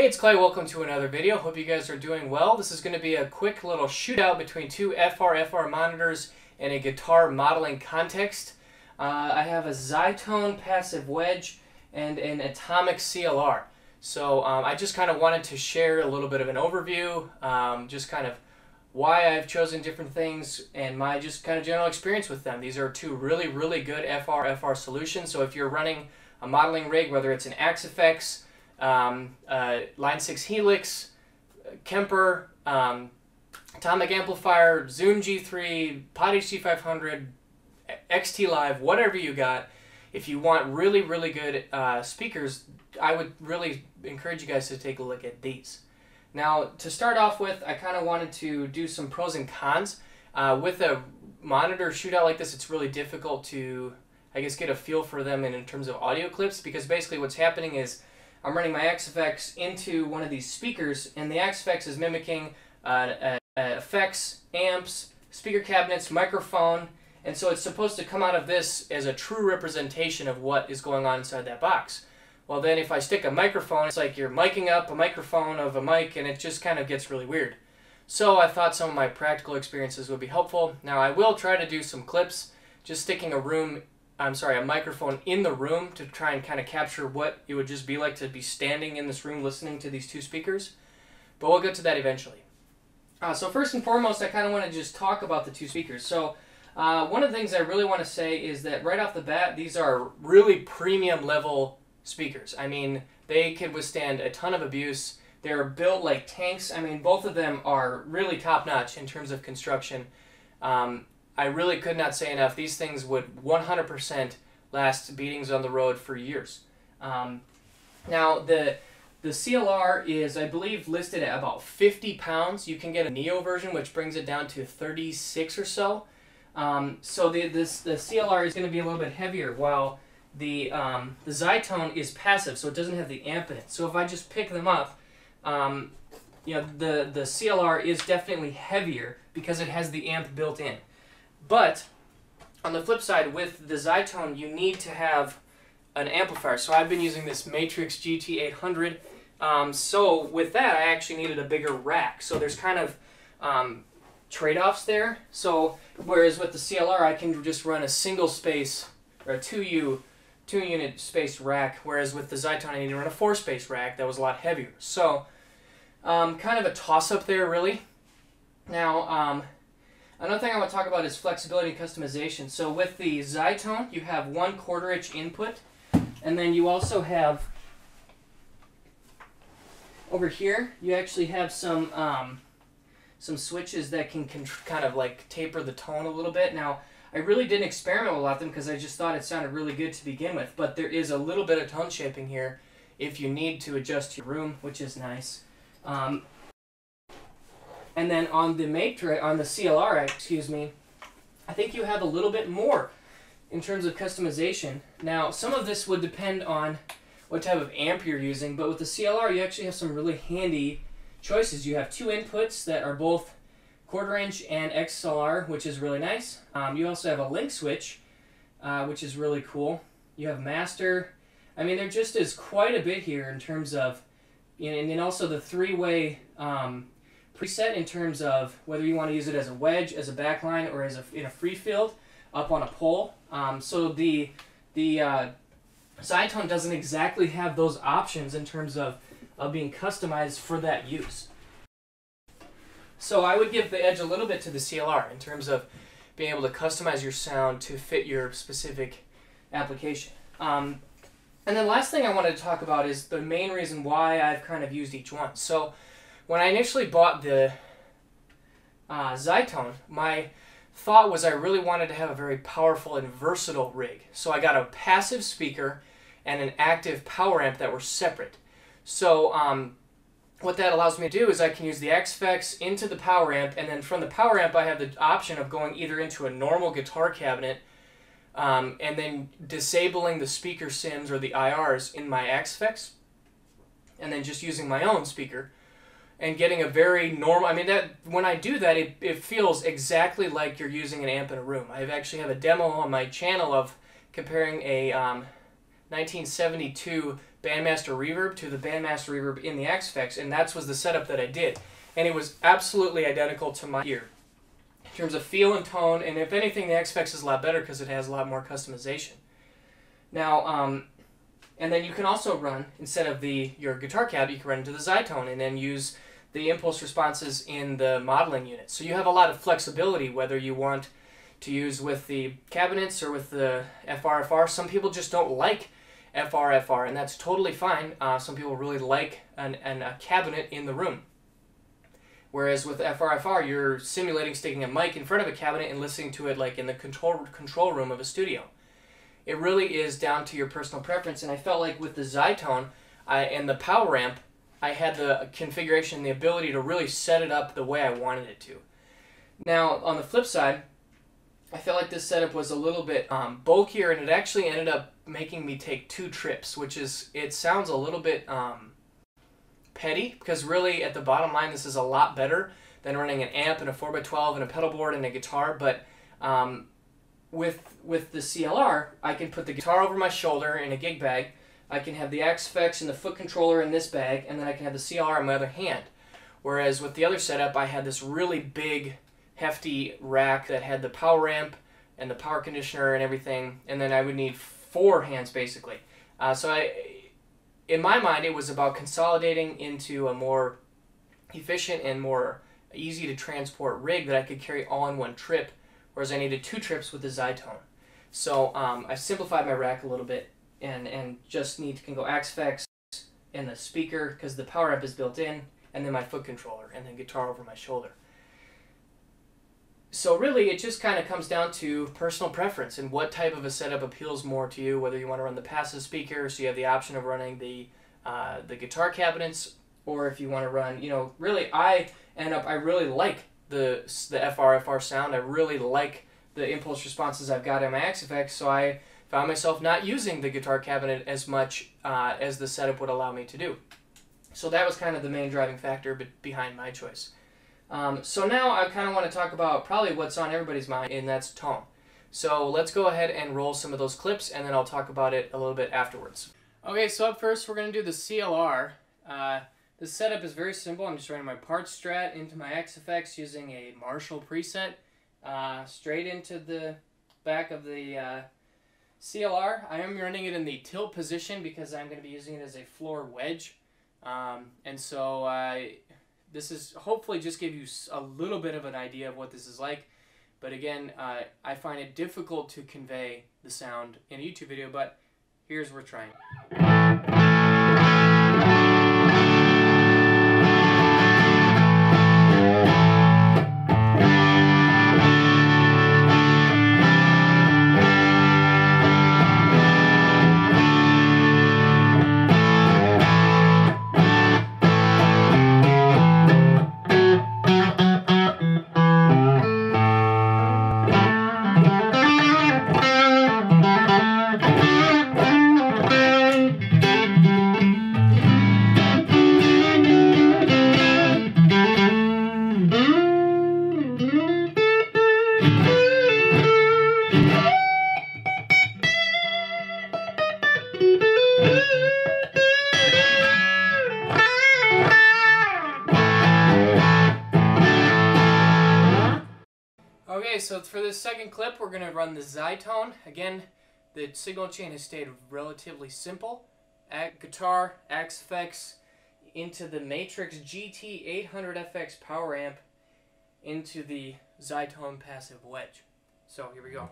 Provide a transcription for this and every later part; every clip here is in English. Hey, it's Clay. Welcome to another video. Hope you guys are doing well. This is going to be a quick little shootout between two FRFR monitors in a guitar modeling context. I have a Xitone passive wedge and an Atomic CLR. So I just kind of wanted to share a little bit of an overview, just kind of why I've chosen different things and my just kind of general experience with them. These are two really, really good FRFR solutions. So if you're running a modeling rig, whether it's an Axe-Fx, Line 6 Helix, Kemper, Atomic Amplifier, Zoom G3, Pod HD500, XT Live, whatever you got, if you want really, really good speakers, I would really encourage you guys to take a look at these. Now, to start off with, I kind of wanted to do some pros and cons. With a monitor shootout like this, it's really difficult to, I guess, get a feel for them in terms of audio clips, because basically what's happening is I'm running my Axe-Fx into one of these speakers, and the Axe-Fx is mimicking effects, amps, speaker cabinets, microphone, and so it's supposed to come out of this as a true representation of what is going on inside that box. Well, then if I stick a microphone, it's like you're miking up a microphone of a mic, and it just kind of gets really weird. So I thought some of my practical experiences would be helpful. Now, I will try to do some clips, just sticking a microphone in the room to try and kind of capture what it would just be like to be standing in this room listening to these two speakers. But we'll get to that eventually. So first and foremost, I kind of want to just talk about the two speakers. So one of the things I really want to say is that right off the bat, these are really premium level speakers. I mean, they could withstand a ton of abuse. They're built like tanks. I mean, both of them are really top notch in terms of construction. I really could not say enough. These things would 100% last beatings on the road for years. Now, the CLR is, I believe, listed at about 50 pounds. You can get a Neo version, which brings it down to 36 or so. So the CLR is going to be a little bit heavier, while the Xitone is passive, so it doesn't have the amp in it. So if I just pick them up, you know, the CLR is definitely heavier because it has the amp built in. But on the flip side, with the Xitone, you need to have an amplifier. So I've been using this Matrix GT800. So with that, I actually needed a bigger rack. So there's kind of trade-offs there. So whereas with the CLR, I can just run a single space or a two-unit space rack, whereas with the Xitone, I need to run a four-space rack that was a lot heavier. So kind of a toss-up there, really. Now, another thing I want to talk about is flexibility and customization. So with the Xitone, you have 1/4" input, and then you also have, over here, you actually have some switches that can kind of like taper the tone a little bit. Now, I really didn't experiment with a lot of them because I just thought it sounded really good to begin with, but there is a little bit of tone shaping here if you need to adjust your room, which is nice. And then on the CLR, excuse me, I think you have a little bit more in terms of customization. Now, some of this would depend on what type of amp you're using, but with the CLR, you actually have some really handy choices. You have two inputs that are both 1/4" and XLR, which is really nice. You also have a link switch, which is really cool. You have master. I mean, there just is quite a bit here in terms of, and then also the three-way preset in terms of whether you want to use it as a wedge, as a backline, or as in a free field up on a pole. So the Xitone doesn't exactly have those options in terms of being customized for that use. So I would give the edge a little bit to the CLR in terms of being able to customize your sound to fit your specific application. And then last thing I wanted to talk about is the main reason why I've kind of used each one. So when I initially bought the Xitone, my thought was I really wanted to have a very powerful and versatile rig. So I got a passive speaker and an active power amp that were separate. So what that allows me to do is I can use the Axe-Fx into the power amp, and then from the power amp I have the option of going either into a normal guitar cabinet and then disabling the speaker sims or the IRs in my Axe-Fx, and then just using my own speaker and getting a very normal, I mean, that when I do that, it feels exactly like you're using an amp in a room. I actually have a demo on my channel of comparing a 1972 Bandmaster Reverb to the Bandmaster Reverb in the Axe-Fx, and that was the setup that I did. And it was absolutely identical to my ear in terms of feel and tone, and if anything, the Axe-Fx is a lot better because it has a lot more customization. Now, and then you can also run, instead of your guitar cab, you can run into the Xitone and then use the impulse responses in the modeling unit. So you have a lot of flexibility whether you want to use with the cabinets or with the FRFR. Some people just don't like FRFR, and that's totally fine. Some people really like a cabinet in the room. Whereas with FRFR, you're simulating sticking a mic in front of a cabinet and listening to it like in the control room of a studio. It really is down to your personal preference, and I felt like with the Xitone and the power amp, I had the configuration and the ability to really set it up the way I wanted it to. Now, on the flip side, I felt like this setup was a little bit bulkier, and it actually ended up making me take two trips, which is, it sounds a little bit petty, because really, at the bottom line, this is a lot better than running an amp and a 4x12 and a pedal board and a guitar, but with the CLR, I can put the guitar over my shoulder in a gig bag, I can have the Axe-Fx and the foot controller in this bag, and then I can have the CLR on my other hand. Whereas with the other setup, I had this really big, hefty rack that had the power amp and the power conditioner and everything, and then I would need four hands basically. In my mind, it was about consolidating into a more efficient and more easy to transport rig that I could carry all in one trip, whereas I needed two trips with the Xitone. So I simplified my rack a little bit and just can go Axe-Fx and the speaker because the power amp is built in, and then my foot controller and then guitar over my shoulder. So really, it just kind of comes down to personal preference and what type of a setup appeals more to you, whether you want to run the passive speaker, so you have the option of running the guitar cabinets, or if you want to run, really, I really like the FRFR sound. I really like the impulse responses I've got in my Axe-Fx, so I found myself not using the guitar cabinet as much as the setup would allow me to do. So that was kind of the main driving factor behind my choice. So now I kind of want to talk about probably what's on everybody's mind, and that's tone. So let's go ahead and roll some of those clips, and then I'll talk about it a little bit afterwards. Okay, so up first we're going to do the CLR. The setup is very simple. I'm just running my parts strat into my Axe-Fx using a Marshall preset straight into the back of the CLR. I am running it in the tilt position because I'm going to be using it as a floor wedge. This is hopefully just give you a little bit of an idea of what this is like. But again, I find it difficult to convey the sound in a YouTube video, but here's where we're trying. So for this second clip, we're going to run the Xitone. Again, the signal chain has stayed relatively simple. Guitar, Axe-Fx, into the Matrix GT800 FX power amp, into the Xitone passive wedge. So here we go.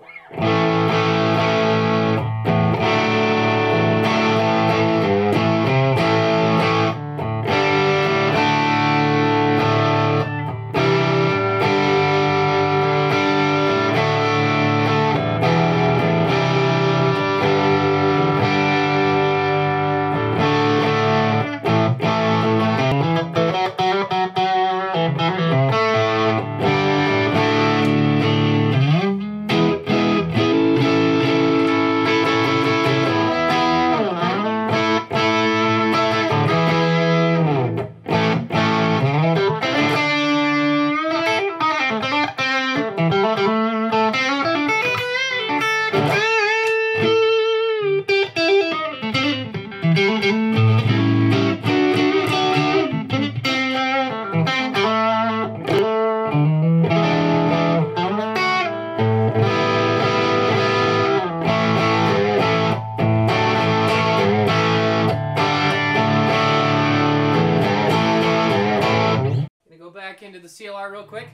into the CLR real quick.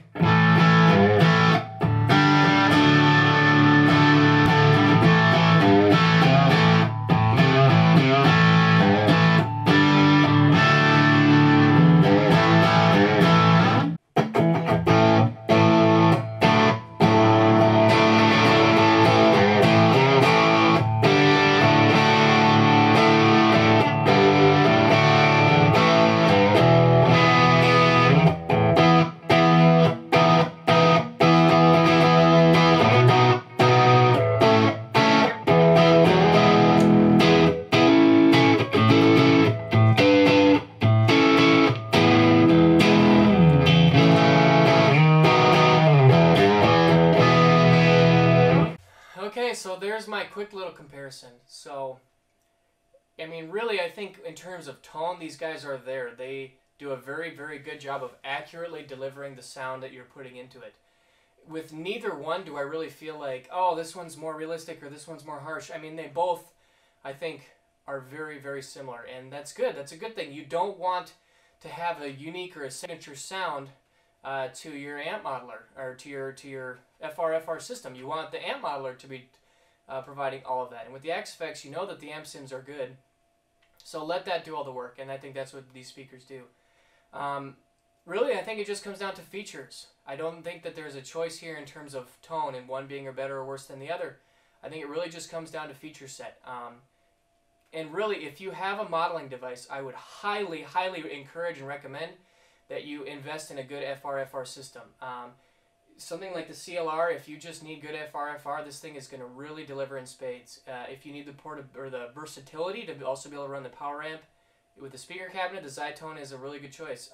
So there's my quick little comparison. So, I mean, really, I think in terms of tone, these guys are there. They do a very, very good job of accurately delivering the sound that you're putting into it. With neither one do I really feel like, oh, this one's more realistic or this one's more harsh. I mean, they both, I think, are very, very similar. And that's good. That's a good thing. You don't want to have a unique or a signature sound to your amp modeler or to your FRFR system. You want the amp modeler to be providing all of that. And with the Axe-Fx, you know that the amp sims are good, so let that do all the work, and I think that's what these speakers do. Really, I think it just comes down to features. I don't think that there's a choice here in terms of tone and one being better or worse than the other. I think it really just comes down to feature set. And really, if you have a modeling device, I would highly, highly encourage and recommend that you invest in a good FRFR system. Something like the CLR, if you just need good FRFR, this thing is going to really deliver in spades. If you need the the versatility to also be able to run the power amp with the speaker cabinet, the Xitone is a really good choice.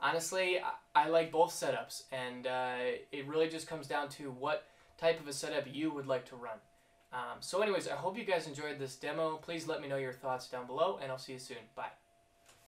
Honestly, I like both setups, and it really just comes down to what type of a setup you would like to run. So anyways, I hope you guys enjoyed this demo. Please let me know your thoughts down below, and I'll see you soon. Bye.